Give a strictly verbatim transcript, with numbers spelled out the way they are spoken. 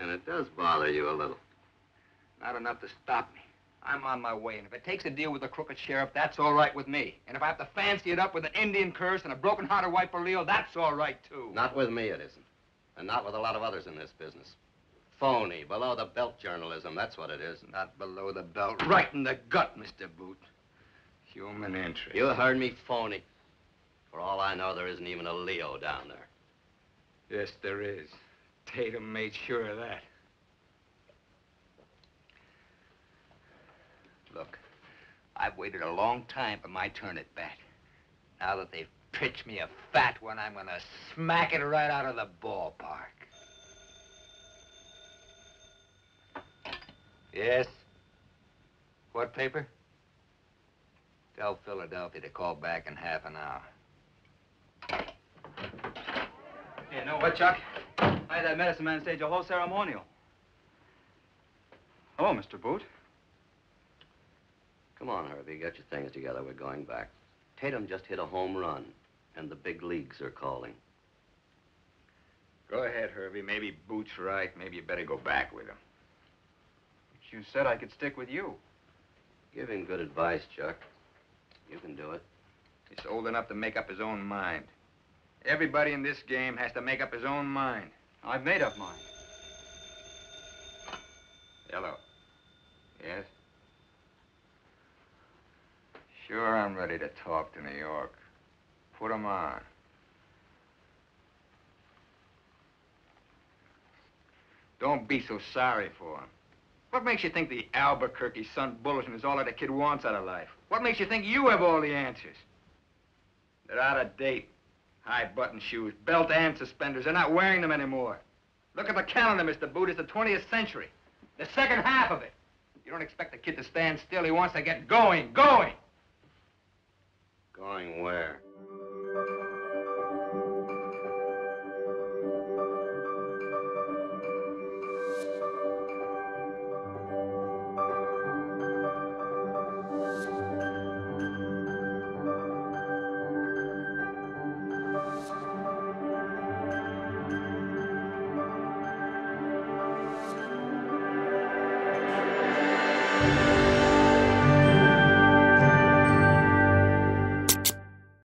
Then it does bother you a little. Not enough to stop me. I'm on my way, and if it takes a deal with a crooked sheriff, that's all right with me. And if I have to fancy it up with an Indian curse and a broken-hearted white Palillo, that's all right, too. Not with me, it isn't. And not with a lot of others in this business. Phony, below-the-belt journalism, that's what it is. Not below the belt, right in the gut, Mister Boot. Human interest. You heard me, phony. For all I know, there isn't even a Leo down there. Yes, there is. Tatum made sure of that. Look, I've waited a long time for my turn at bat. Now that they've pitched me a fat one, I'm gonna smack it right out of the ballpark. Yes? What paper? Tell Philadelphia to call back in half an hour. You know what, Chuck? I had that medicine man stage a whole ceremonial. Hello, Mister Boot. Come on, Herbie, get your things together. We're going back. Tatum just hit a home run, and the big leagues are calling. Go ahead, Herbie. Maybe Boot's right. Maybe you better go back with him. But you said I could stick with you. Give him good advice, Chuck. You can do it. He's old enough to make up his own mind. Everybody in this game has to make up his own mind. I've made up mine. Hello. Yes? Sure, I'm ready to talk to New York. Put 'em on. Don't be so sorry for him. What makes you think the Albuquerque Sun Bulletin is all that a kid wants out of life? What makes you think you have all the answers? They're out of date. High button shoes, belt and suspenders. They're not wearing them anymore. Look at the calendar, Mister Boot. It's the twentieth century. The second half of it. You don't expect the kid to stand still. He wants to get going, going. Going where?